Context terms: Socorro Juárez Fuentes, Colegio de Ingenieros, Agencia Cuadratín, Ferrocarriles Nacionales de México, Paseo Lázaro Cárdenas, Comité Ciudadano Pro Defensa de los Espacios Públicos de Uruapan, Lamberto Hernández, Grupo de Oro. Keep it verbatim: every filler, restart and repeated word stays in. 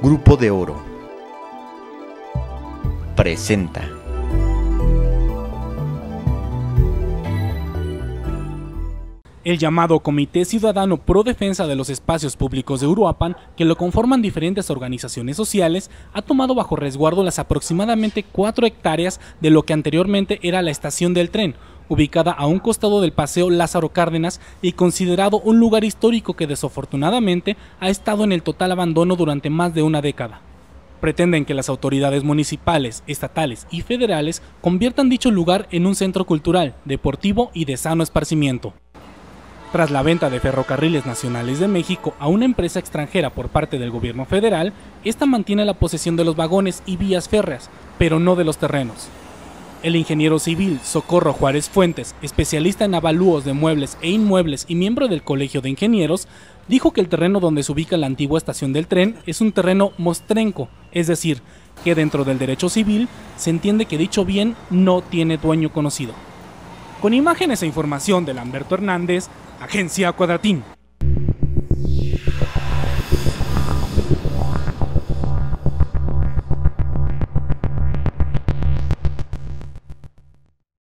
Grupo de Oro presenta el llamado Comité Ciudadano Pro Defensa de los Espacios Públicos de Uruapan, que lo conforman diferentes organizaciones sociales, ha tomado bajo resguardo las aproximadamente cuatro hectáreas de lo que anteriormente era la estación del tren, ubicada a un costado del Paseo Lázaro Cárdenas y considerado un lugar histórico que desafortunadamente ha estado en el total abandono durante más de una década. Pretenden que las autoridades municipales, estatales y federales conviertan dicho lugar en un centro cultural, deportivo y de sano esparcimiento. Tras la venta de Ferrocarriles Nacionales de México a una empresa extranjera por parte del gobierno federal, esta mantiene la posesión de los vagones y vías férreas, pero no de los terrenos. El ingeniero civil Socorro Juárez Fuentes, especialista en avalúos de muebles e inmuebles y miembro del Colegio de Ingenieros, dijo que el terreno donde se ubica la antigua estación del tren es un terreno mostrenco, es decir, que dentro del derecho civil se entiende que dicho bien no tiene dueño conocido. Con imágenes e información de Lamberto Hernández, Agencia Cuadratín.